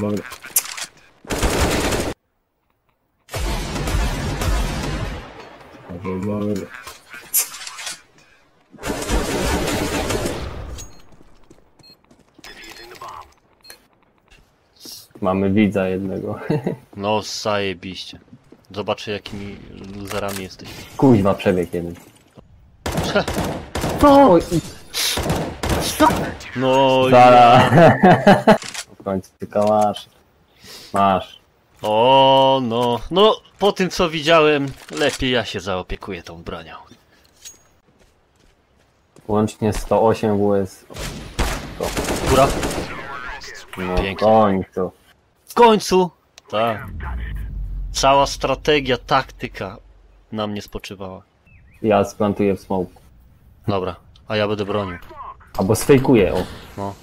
to dobra. Mamy widza jednego. No zajebiście. Zobaczę jakimi luzerami jesteśmy. Kuźma przebieg jeden. No i... No ja. W końcu tylko masz. Masz. O no. No po tym co widziałem, lepiej ja się zaopiekuję tą bronią. Łącznie 108 WS. Góra. No, pięknie. W końcu! Tak. Cała strategia, taktyka na mnie spoczywała. Ja splantuję w smoke. Dobra, a ja będę bronił. Albo sfejkuję, o. No.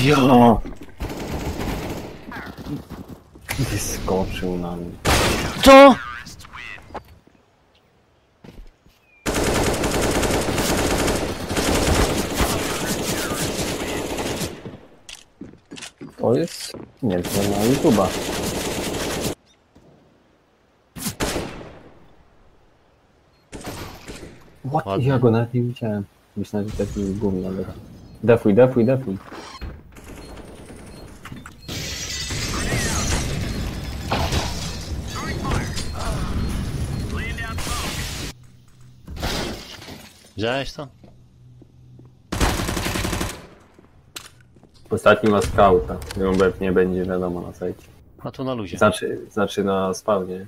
Jo! Wyskoczył na mnie. Co?! To jest niezłe na YouTube'a. Ja go nawet nie widziałem. Myślałem, że taki gumny, ale... Defuj, defuj, defuj. Widziałeś to? Ostatni ma skauta, ją nie będzie wiadomo na sajcie. A to na luzie. Znaczy na spawnie.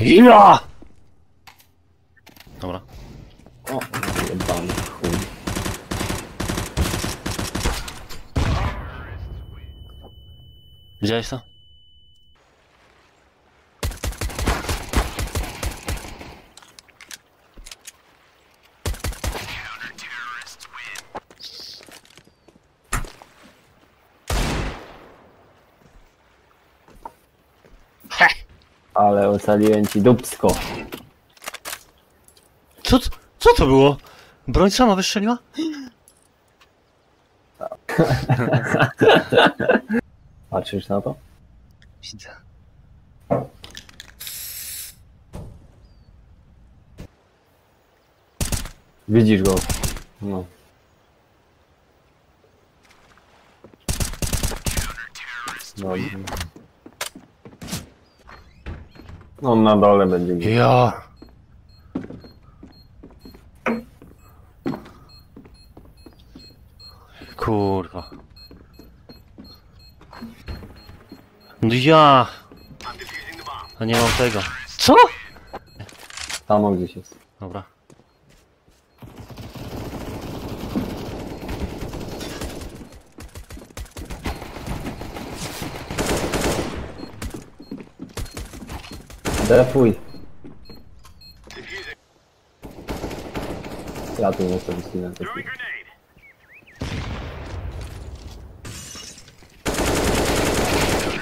Ja! Dobra. O, jebany chuj. Widziałeś to? Ale ocaliłem ci dupsko. Co to było? Broń sama wystrzeliła? Tak. Patrzysz na to? Widzę. Widzisz go. No. No i... On na dole będzie mi. Ja. Kurwa. No ja. A nie mam tego. Co? Tam gdzieś jest. Dobra. Defuj. Ja tu nie chcę wycinać.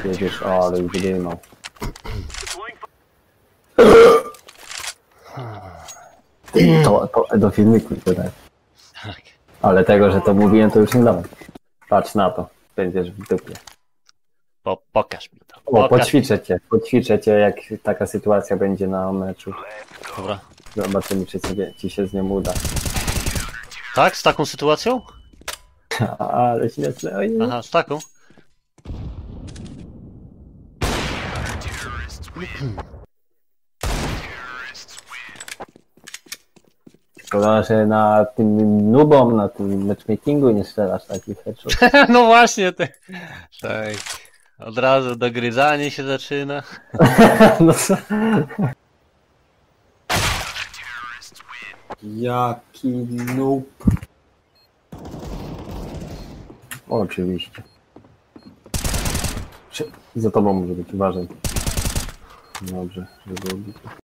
Jedziesz, o, ale już nie ma. To do filmiku tutaj. Ale tego, że to mówiłem, to już nie dałem. Patrz na to, będziesz w dupie. Pokaż mi to. Pokaż. O, poćwiczę cię, jak taka sytuacja będzie na meczu. Dobra. Zobaczymy, czy ci się z nią uda. Tak? Z taką sytuacją? Ale śmieszne. Aha, z taką. Szkoda, że na tym nubom, na tym matchmakingu nie strzelasz takich headshot. No właśnie, ty. Tak. Od razu dogryzanie się zaczyna. No co? Jaki noob. Oczywiście. Za tobą może być, uważaj. Dobrze, żeby